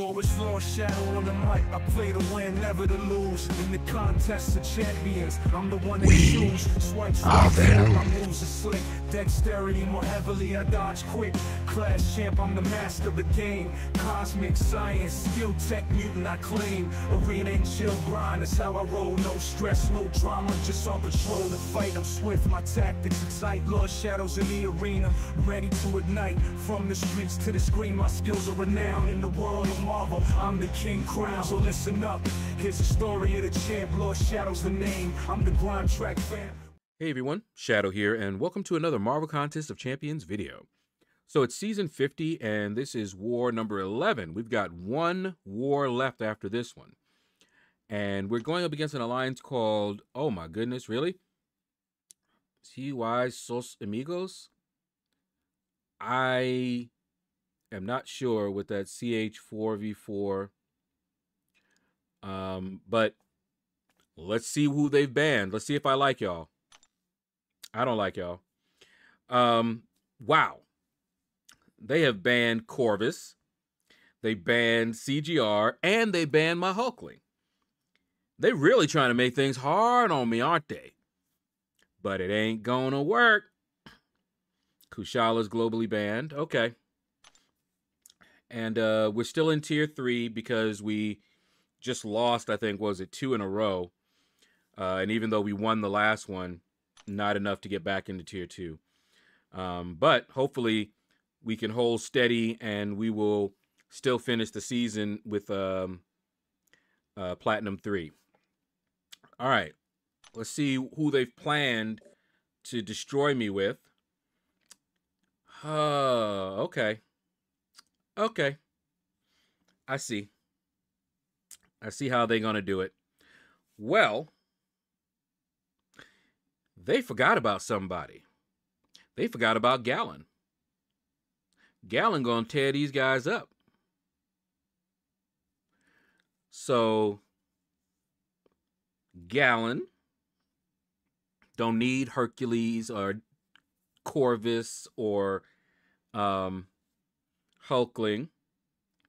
go. It's Lord Shaedow on the mic. I play to win, never to lose. In the contest of champions, I'm the one that choose. Swipes are them. My moves are slick. Dexterity more heavily, I dodge quick. Class champ, I'm the master of the game. Cosmic science, skill tech, mutant I claim. Arena and chill grind, that's how I roll. No stress, no drama, just on patrol to fight. I'm swift, my tactics excite. Lord Shaedow's in the arena, ready to ignite. From the streets to the screen, my skills are renowned. In the world of Marvel, I'm the king crown. So listen up, here's the story of the champ. Lord Shaedow's the name, I'm the grind track fan. Hey everyone, Shaedow here, and welcome to another Marvel Contest of Champions video. So it's season 50, and this is war number 11. We've got one war left after this one. And we're going up against an alliance called, oh my goodness, really? T-Y Sos Amigos? I am not sure with that CH4V4. But let's see who they've banned. Let's see if I like y'all. I don't like y'all. Wow. They have banned Corvus. They banned CGR. And they banned my Hulkling. They really trying to make things hard on me, aren't they? But it ain't gonna work. Kushala's globally banned. Okay. And we're still in tier 3 because we just lost, I think, was it 2 in a row? And even though we won the last one, not enough to get back into tier 2. But hopefully we can hold steady and we will still finish the season with Platinum 3. All right, let's see who they've planned to destroy me with. Okay. Okay. I see. I see how they're going to do it. Well, they forgot about somebody. They forgot about Gallon. Gallon going to tear these guys up. So, Gallon. Don't need Hercules or Corvus or Hulkling.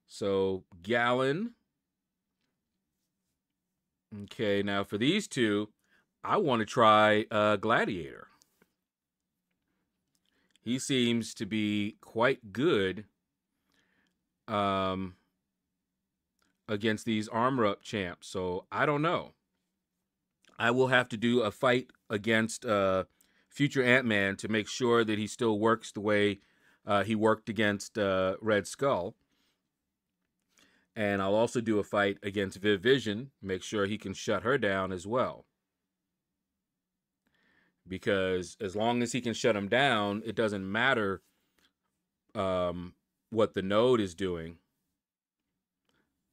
So, Gallon. Okay, now for these two, I want to try Gladiator. He seems to be quite good against these armor-up champs, so I don't know. I will have to do a fight against future Ant-Man to make sure that he still works the way he worked against Red Skull. And I'll also do a fight against Viv Vision, make sure he can shut her down as well. Because as long as he can shut him down, it doesn't matter what the node is doing.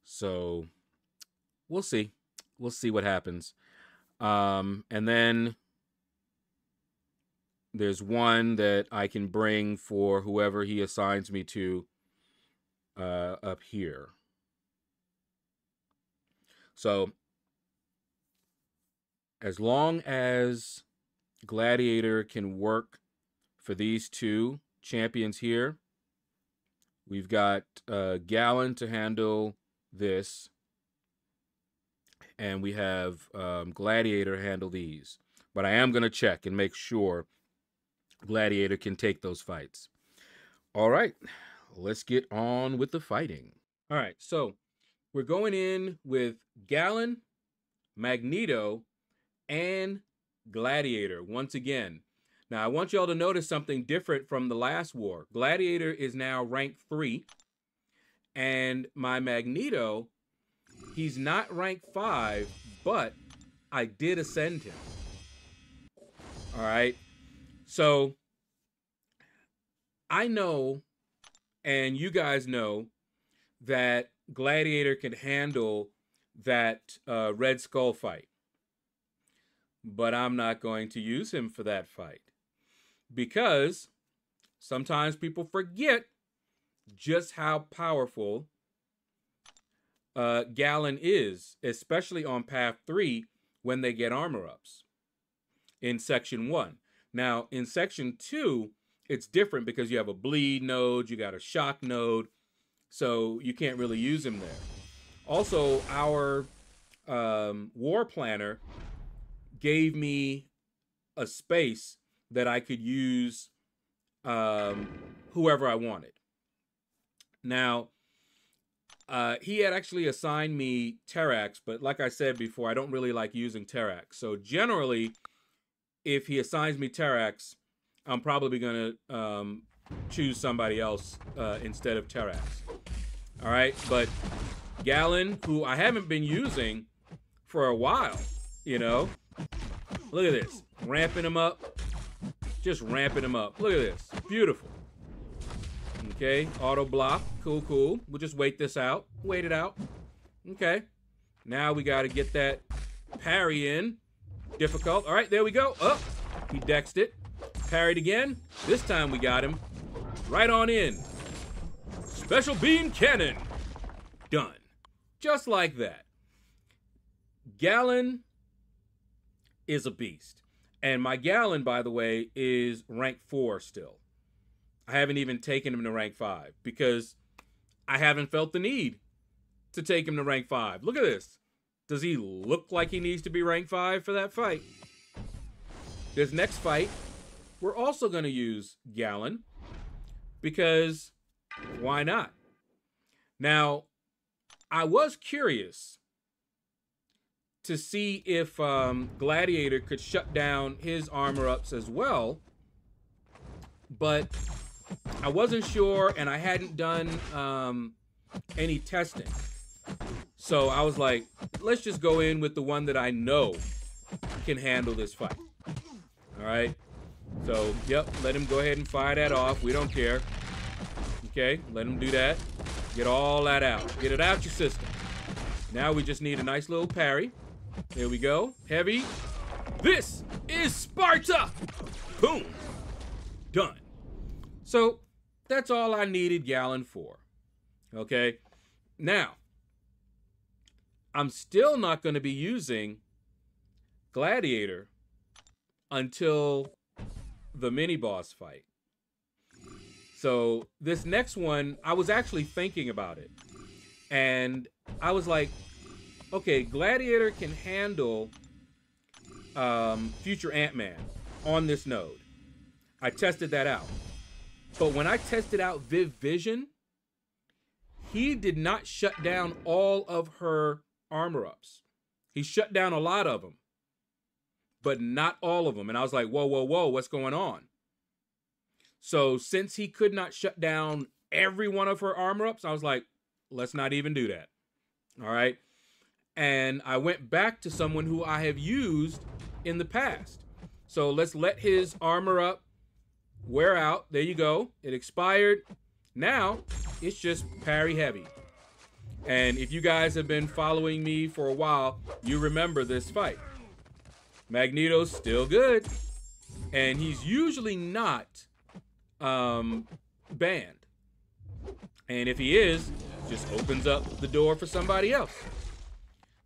So we'll see. We'll see what happens. And then there's one that I can bring for whoever he assigns me to up here. So as long as Gladiator can work for these two champions here, we've got Gallon to handle this, and we have Gladiator handle these. But I am going to check and make sure Gladiator can take those fights. All right, let's get on with the fighting. All right, so we're going in with Gallon, Magneto, and Gladiator once again. Now I want y'all to notice something different from the last war. Gladiator is now rank 3. And my Magneto, he's not rank 5, but I did ascend him. All right. So I know, and you guys know, that Gladiator can handle that Red Skull fight. But I'm not going to use him for that fight. Because sometimes people forget just how powerful Gallon is, especially on path 3 when they get armor ups in section 1. Now in section 2, it's different because you have a bleed node, you got a shock node, So you can't really use him there. Also, our war planner gave me a space that I could use whoever I wanted. Now, he had actually assigned me Terax, but like I said before, I don't really like using Terax. So generally, if he assigns me Terax, I'm probably going to choose somebody else instead of Terax. All right, but Gallon, who I haven't been using for a while, you know. Look at this, ramping him up, just ramping him up. Look at this, beautiful. Okay, auto block, cool, cool. We'll just wait this out, wait it out. Okay, now we gotta get that parry in. Difficult, all right, there we go. Up, he dexed it, parried again. This time we got him right on in. Special beam cannon, done. Just like that. Gallon is a beast. And my Gallon, by the way, is rank 4 still. I haven't even taken him to rank 5 because I haven't felt the need to take him to rank 5. Look at this. Does he look like he needs to be rank 5 for that fight? This next fight, we're also going to use Gallon because why not? Now, I was curious to see if Gladiator could shut down his armor ups as well, but I wasn't sure and I hadn't done any testing. So I was like, let's just go in with the one that I know can handle this fight. All right, so yep, let him go ahead and fire that off. We don't care. Okay, let him do that. Get all that out, get it out your system. Now we just need a nice little parry. There we go, heavy. This is Sparta! Boom, done. So that's all I needed Gallon for, okay? Now, I'm still not gonna be using Gladiator until the mini boss fight. So this next one, I was actually thinking about it and I was like, okay, Gladiator can handle future Ant-Man on this node. I tested that out. But when I tested out Viv Vision, he did not shut down all of her armor ups. He shut down a lot of them, but not all of them. And I was like, whoa, whoa, whoa, what's going on? So since he could not shut down every one of her armor ups, I was like, let's not even do that. All right. And I went back to someone who I have used in the past. So let's let his armor up wear out. There you go. It expired. Now it's just parry heavy. And if you guys have been following me for a while, you remember this fight. Magneto's still good. And he's usually not banned. And if he is, just opens up the door for somebody else.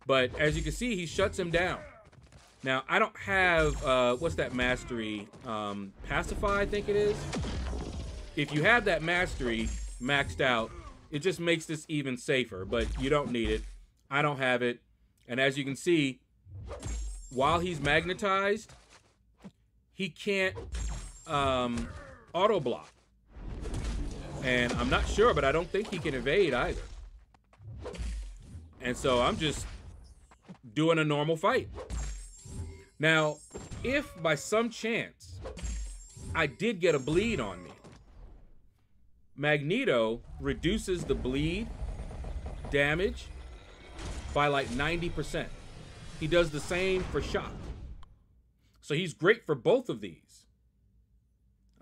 But as you can see, he shuts him down. Now, I don't have, what's that mastery? Pacify, I think it is. If you have that mastery maxed out, it just makes this even safer, but you don't need it. I don't have it. And as you can see, while he's magnetized, he can't auto block. And I'm not sure, but I don't think he can evade either. And so I'm just doing a normal fight. Now, if by some chance I did get a bleed on me, Magneto reduces the bleed damage by like 90%. He does the same for shock. So he's great for both of these.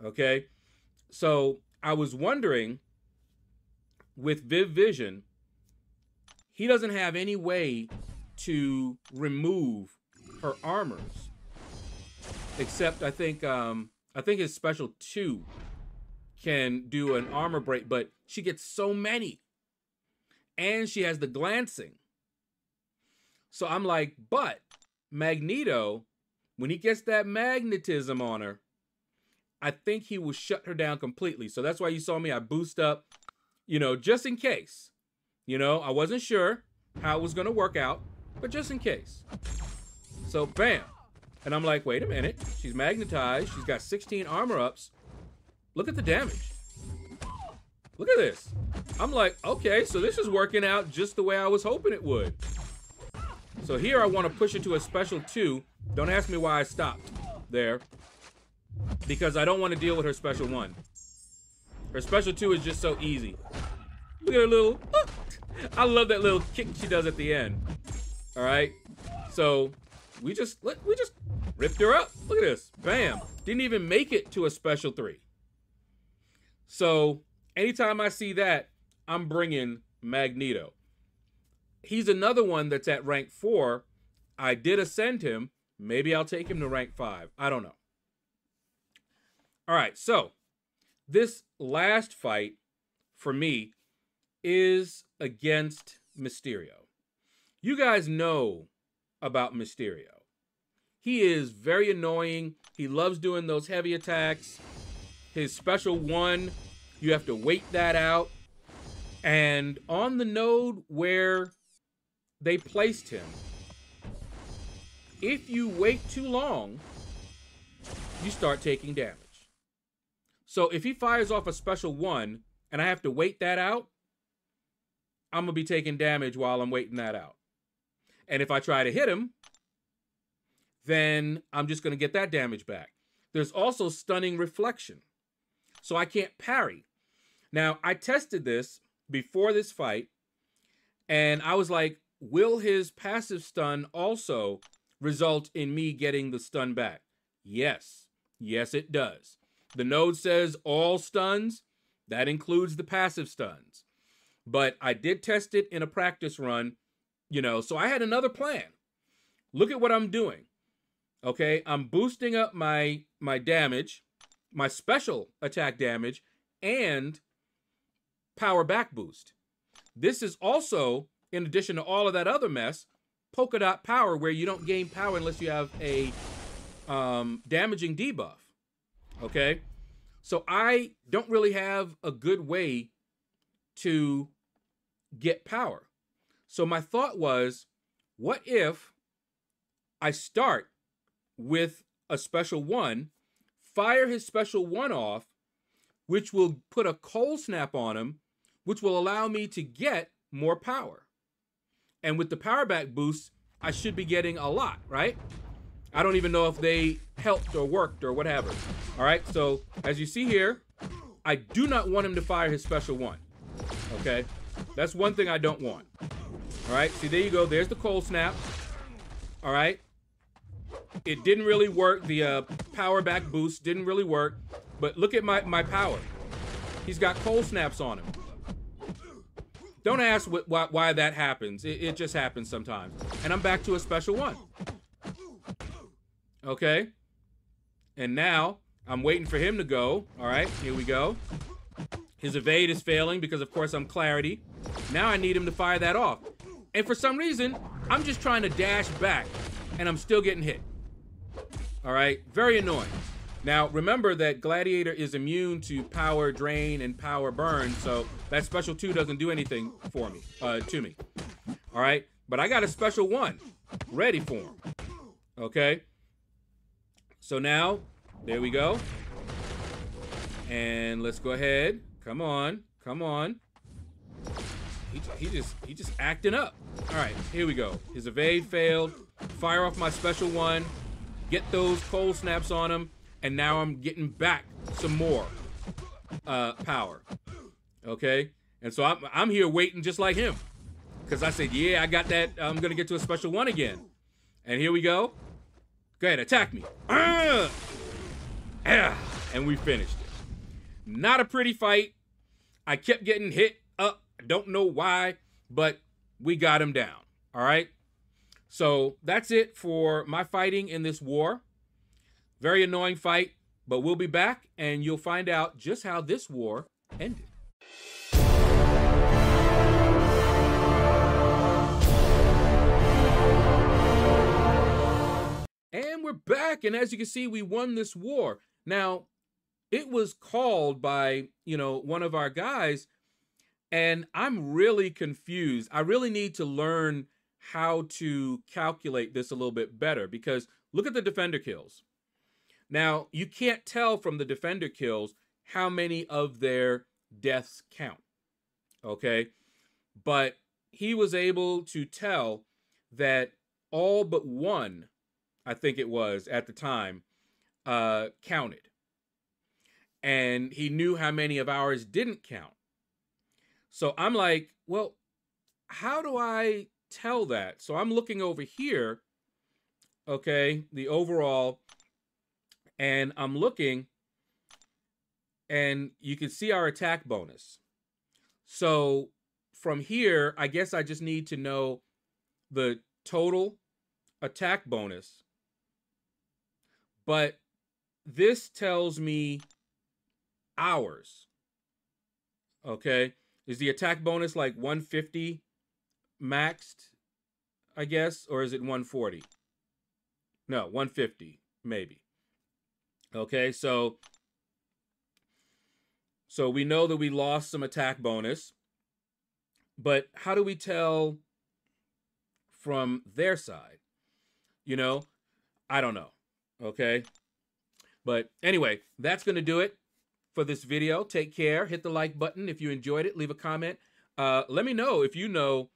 Okay, so I was wondering, with Viv Vision, he doesn't have any way to remove her armors, except I think his special 2 can do an armor break, but she gets so many, and she has the glancing. So I'm like, but Magneto, when he gets that magnetism on her, I think he will shut her down completely. So that's why you saw me, I boost up you know, just in case. You know, I wasn't sure how it was gonna work out, but just in case. So bam, and I'm like, wait a minute, she's magnetized, she's got 16 armor ups. Look at the damage. Look at this. I'm like, okay, so this is working out just the way I was hoping it would. So here I want to push it to a special 2. Don't ask me why I stopped there, because I don't want to deal with her special 1. Her special 2 is just so easy. Look at her little, I love that little kick she does at the end. All right, so we just ripped her up. Look at this, bam. Didn't even make it to a special 3. So anytime I see that, I'm bringing Magneto. He's another one that's at rank 4. I did ascend him. Maybe I'll take him to rank 5. I don't know. All right, so this last fight for me is against Mysterio. You guys know about Mysterio. He is very annoying. He loves doing those heavy attacks. His special 1, you have to wait that out. And on the node where they placed him, if you wait too long, you start taking damage. So if he fires off a special 1 and I have to wait that out, I'm gonna be taking damage while I'm waiting that out. And if I try to hit him, then I'm just gonna get that damage back. There's also stunning reflection, so I can't parry. Now, I tested this before this fight, and I was like, will his passive stun also result in me getting the stun back? Yes. Yes, it does. The node says all stuns. That includes the passive stuns. But I did test it in a practice run, you know, so I had another plan. Look at what I'm doing. Okay, I'm boosting up my damage, my special attack damage, and power back boost. This is also, in addition to all of that other mess, polka dot power, where you don't gain power unless you have a damaging debuff. Okay, so I don't really have a good way to get power. So my thought was, what if I start with a special 1, fire his special 1 off, which will put a cold snap on him, which will allow me to get more power. And with the power back boost, I should be getting a lot, right? I don't even know if they helped or worked or whatever. All right, so as you see here, I do not want him to fire his special 1. Okay, that's one thing I don't want. All right, see, there you go. There's the cold snap. All right, it didn't really work. The power back boost didn't really work, but look at my power. He's got cold snaps on him. Don't ask why that happens. It just happens sometimes. And I'm back to a special 1. Okay, and now I'm waiting for him to go. All right, here we go. His evade is failing because, of course, I'm clarity. Now I need him to fire that off. And for some reason, I'm just trying to dash back, and I'm still getting hit. All right, very annoying. Now, remember that Gladiator is immune to power drain and power burn, so that special 2 doesn't do anything for me, to me. All right, but I got a special 1 ready for him. Okay, so now, there we go. And let's go ahead. Come on, come on. He just acting up. All right, here we go. His evade failed. Fire off my special 1. Get those cold snaps on him. And now I'm getting back some more power. Okay? And so I'm here waiting just like him. Because I said, yeah, I got that. I'm going to get to a special 1 again. And here we go. Go ahead, attack me. And we finished it. Not a pretty fight. I kept getting hit up. I don't know why, but we got him down. All right. So that's it for my fighting in this war. Very annoying fight, but we'll be back and you'll find out just how this war ended. And we're back. And as you can see, we won this war. Now, it was called by, you know, one of our guys And I'm really confused. I really need to learn how to calculate this a little bit better, because look at the defender kills. Now, you can't tell from the defender kills how many of their deaths count, okay? But he was able to tell that all but one, I think it was at the time, counted. And he knew how many of ours didn't count. So I'm like, well, how do I tell that? So I'm looking over here, okay, the overall, and I'm looking, and you can see our attack bonus. So from here, I guess I just need to know the total attack bonus. But this tells me ours, okay? Is the attack bonus like 150 maxed, I guess? Or is it 140? No, 150, maybe. Okay, so we know that we lost some attack bonus. But how do we tell from their side? You know, I don't know, okay? But anyway, that's going to do it for this video. Take care. Hit the like button if you enjoyed it. Leave a comment. Let me know if you know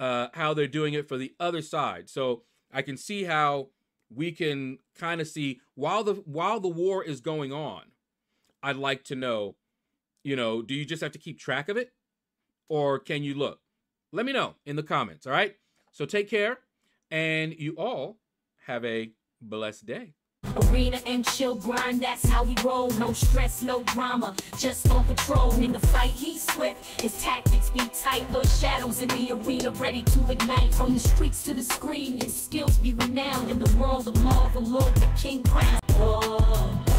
how they're doing it for the other side, so I can see how we can kind of see while the war is going on. I'd like to know, you know, do you just have to keep track of it, or can you look? Let me know in the comments. All right. So take care, and you all have a blessed day. Arena and chill grind, that's how we roll. No stress, no drama, just on patrol. In the fight, he's swift, his tactics be tight. Lord Shaadow's in the arena, ready to ignite. From the streets to the screen, his skills be renowned. In the world of Marvel, Lord the King Crown.